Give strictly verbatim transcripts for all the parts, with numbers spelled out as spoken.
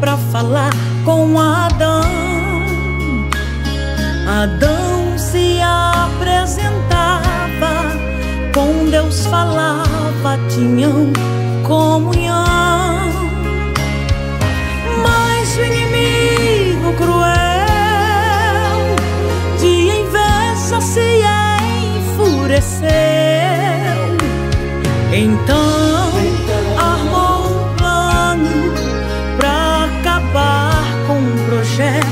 pra falar com Adão. Adão se apresentava, com Deus falava, tinham comunhão. Mas o inimigo cruel, de inveja se enfureceu. Então armou um plano pra acabar com o projeto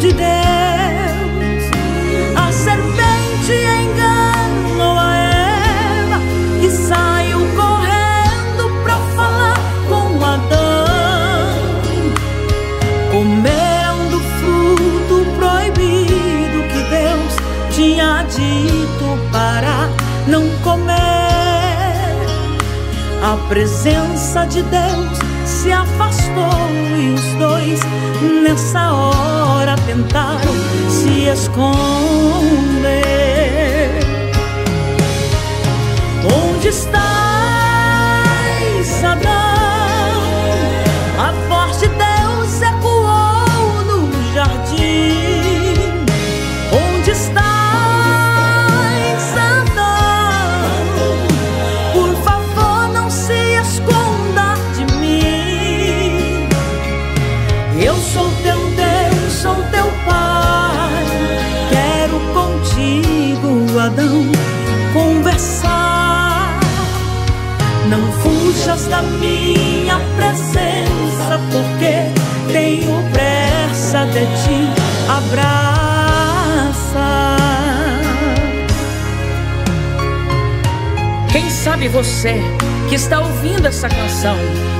de Deus. A serpente enganou a Eva e saiu correndo pra falar com Adão, comendo o fruto proibido que Deus tinha dito para não comer. A presença de Deus se afastou e os dois nessa hora tentaram se esconder. Onde estás, Adão? A voz de Deus ecoou no jardim. Onde estás? Eu sou teu Deus, sou teu Pai, quero contigo, Adão, conversar. Não fujas da minha presença, porque tenho pressa de te abraçar. Quem sabe você que está ouvindo essa canção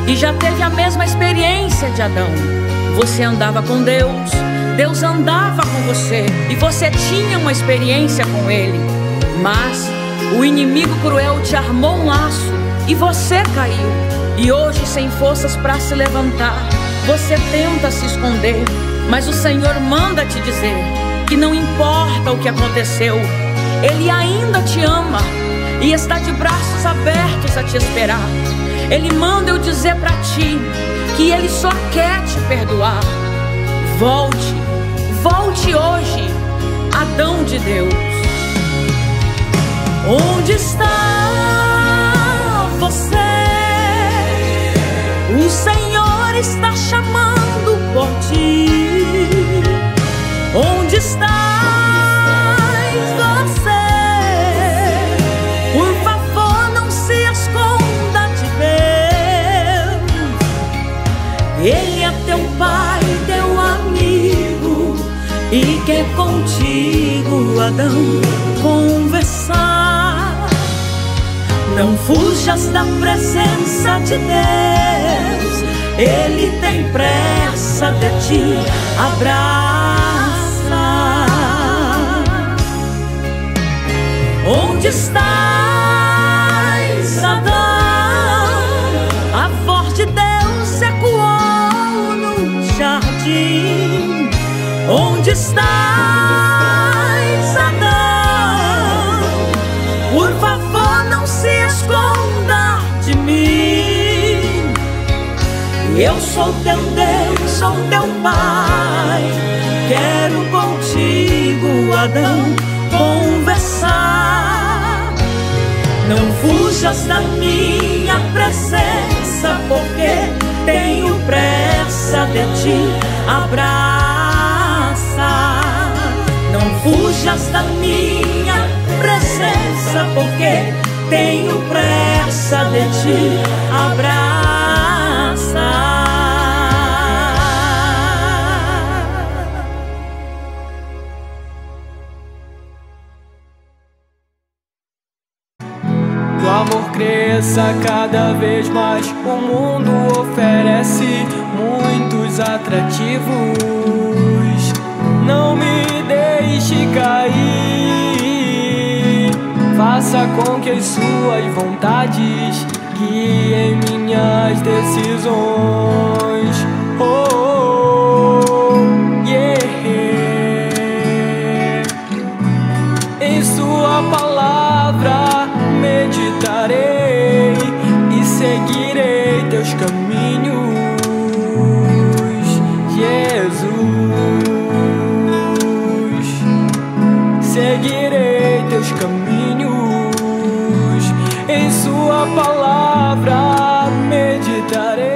e já teve a mesma experiência de Adão. Você andava com Deus, Deus andava com você e você tinha uma experiência com Ele. Mas o inimigo cruel te armou um laço e você caiu. E hoje, sem forças para se levantar, você tenta se esconder. Mas o Senhor manda te dizer que não importa o que aconteceu, Ele ainda te ama e está de braços abertos a te esperar. Ele manda eu dizer para ti que Ele só quer te perdoar. Volte, volte hoje, Adão de Deus. Onde está você? O Senhor está chamando por ti. Onde estás você? Por favor, não se esconda de Deus. Ele é teu Pai, teu amigo, e quer contigo, Adão, conversar. Não fujas da presença de Deus, Ele tem pressa de te abraçar. Onde estás, Adão? A voz de Deus ecoou no jardim. Onde estás, Adão? Por favor, não se esconda de mim. Eu sou teu Deus, sou teu Pai, quero contigo, Adão, conversar. Não fujas da minha presença, porque tenho pressa de te abraçar. Não fujas da minha presença, porque tenho pressa de te abraçar. Cresça cada vez mais, o mundo oferece muitos atrativos. Não me deixe cair, faça com que as suas vontades guiem minhas decisões. Oh, oh, yeah. Em sua palavra meditarei e seguirei teus caminhos. seguirei teus caminhos, em sua palavra meditarei.